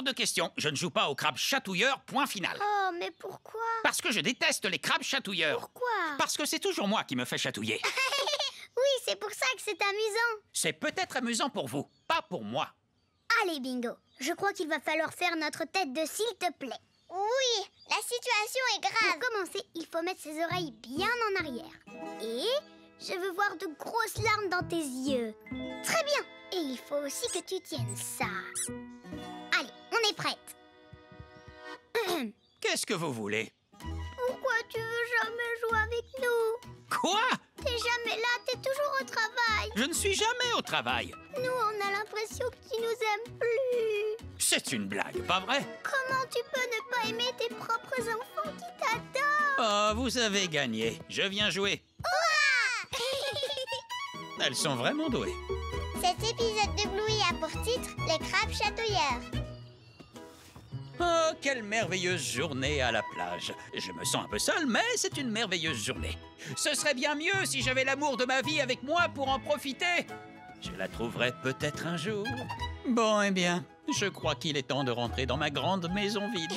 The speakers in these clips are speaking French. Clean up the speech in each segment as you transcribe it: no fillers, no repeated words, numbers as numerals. hors de question. Je ne joue pas aux crabes chatouilleurs, point final. Oh, mais pourquoi? Parce que je déteste les crabes chatouilleurs. Pourquoi? Parce que c'est toujours moi qui me fais chatouiller. Oui, c'est pour ça que c'est amusant. C'est peut-être amusant pour vous, pas pour moi. Allez, Bingo, je crois qu'il va falloir faire notre tête de s'il te plaît. Oui, la situation est grave. Pour commencer, il faut mettre ses oreilles bien en arrière. Et je veux voir de grosses larmes dans tes yeux. Très bien. Et il faut aussi que tu tiennes ça. Allez, on est prête. Qu'est-ce que vous voulez? Pourquoi tu veux jamais jouer avec nous? Quoi? T'es jamais là, t'es toujours au travail. Je ne suis jamais au travail. Nous, on a l'impression que tu nous aimes plus. C'est une blague, pas vrai? Comment tu peux ne pas aimer tes propres enfants qui t'adorent? Oh, vous avez gagné. Je viens jouer. Ouah! Elles sont vraiment douées. Cet épisode de Bluey a pour titre « Les crabes chatouilleurs ». Oh, quelle merveilleuse journée à la plage. Je me sens un peu seul, mais c'est une merveilleuse journée. Ce serait bien mieux si j'avais l'amour de ma vie avec moi pour en profiter. Je la trouverai peut-être un jour. Bon, eh bien, je crois qu'il est temps de rentrer dans ma grande maison vide.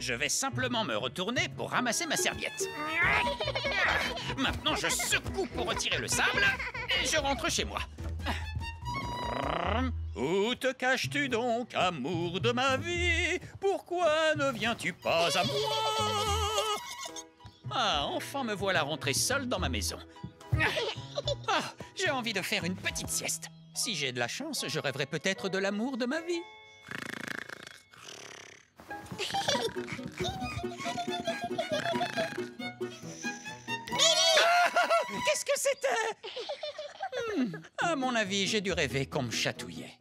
Je vais simplement me retourner pour ramasser ma serviette. Maintenant, je secoue pour retirer le sable et je rentre chez moi. Où te caches-tu donc, amour de ma vie? Pourquoi ne viens-tu pas à moi? Ah, enfin me voilà rentrée seule dans ma maison. Ah, j'ai envie de faire une petite sieste. Si j'ai de la chance, je rêverai peut-être de l'amour de ma vie. Qu'est-ce que c'était? À mon avis, j'ai dû rêver qu'on me chatouillait.